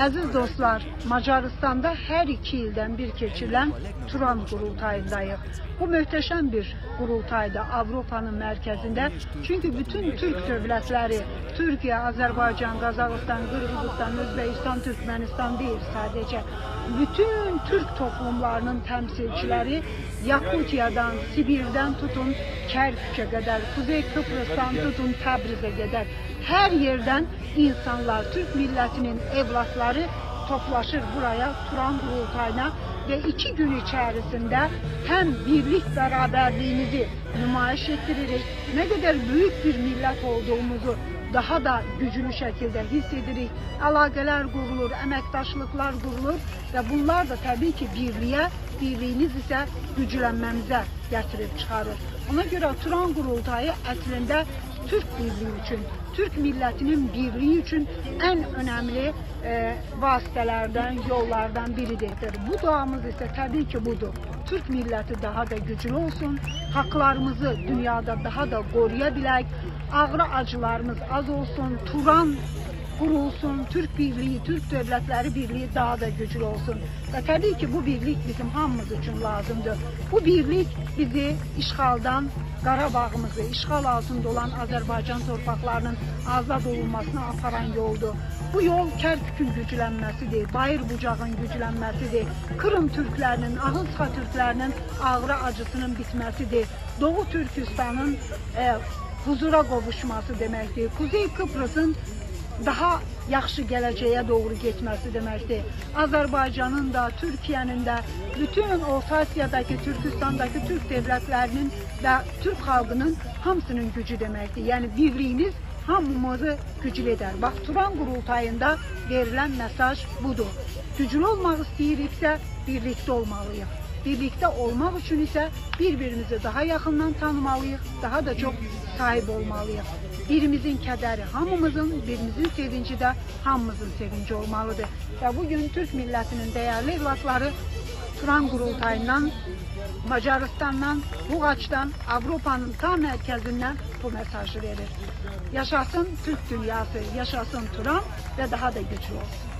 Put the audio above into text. Aziz dostlar, Macaristan'da her iki ilden bir keçirilen Turan qurultayındayız. Bu mühteşem bir qurultayda Avrupa'nın merkezinde. Çünkü bütün Türk devletleri, Türkiye, Azerbaycan, Kazakistan, Kırgızistan, Özbekistan, Türkmenistan değil sadece. Bütün Türk toplumlarının temsilcileri Yakutiya'dan, Sibir'den tutun Kerkük'e kadar, Kuzey Kıbrıs'tan tutun Tabriz'e kadar her yerden insanlar, Türk milletinin evlatları toplaşır buraya Turan qurultayına ve iki gün içerisinde hem birlik beraberliğimizi nümayiş ettiririz, ne kadar büyük bir millet olduğumuzu daha da güçlü şekilde hissedirik. Alaqələr qurulur, əməkdaşlıqlar qurulur ve bunlar da tabii ki birliğe, birliğiniz ise güçlenmemize getirip çıkarır. Ona göre Turan qurultayı aslında Türk birliği için, Türk milletinin birliği için en önemli vasitelerden, yollardan biridir. Bu duamız ise tabii ki budur. Türk milleti daha da güçlü olsun, haklarımızı dünyada daha da koruyabilək, ağrı acılarımız az olsun, Turan qurulsun, Türk birliği, Türk devletleri birliği daha da güçlü olsun. Ve tabii ki bu birlik bizim hamımız için lazımdır. Bu birlik bizi işgaldan, Qarabağımızı, işgal altında olan Azerbaycan torpaqlarının azad olunmasına aparan yoldur. Bu yol Kerkük'ün güclənməsidir, Bayır Bucağın güclənməsidir, Kırım Türklərinin, Ahılska Türklərinin ağrı acısının bitməsidir, Doğu Türkistan'ın huzura qovuşması deməkdir, Kuzey Kıbrıs'ın daha yaxşı gələcəyə doğru getməsi deməkdir. Azərbaycanın da, Türkiyənin də, bütün Orta Asiyadakı, Türkistandakı Türk devletlerinin və Türk xalqının hamısının gücü deməkdir. Yəni birliyiniz hamımızı güclü edər. Bax, Turan qurultayında verilən mesaj budur. Güclü olmaq istəyiriksə birlikdə olmalıyıq. Birlikdə olmaq üçün isə bir-birimizi daha yaxından tanımalıyıq, daha da çox sahib olmalıyıq. Birimizin kədəri hamımızın, birimizin sevinci də hamımızın sevinci olmalıdır. Və bugün Türk millətinin dəyərli evlatları Turan qurultayından, Macaristandan, Buğaçdan, Avropanın tam mərkəzindən bu mesajı verir. Yaşasın Türk dünyası, yaşasın Turan ve daha da güçlü olsun.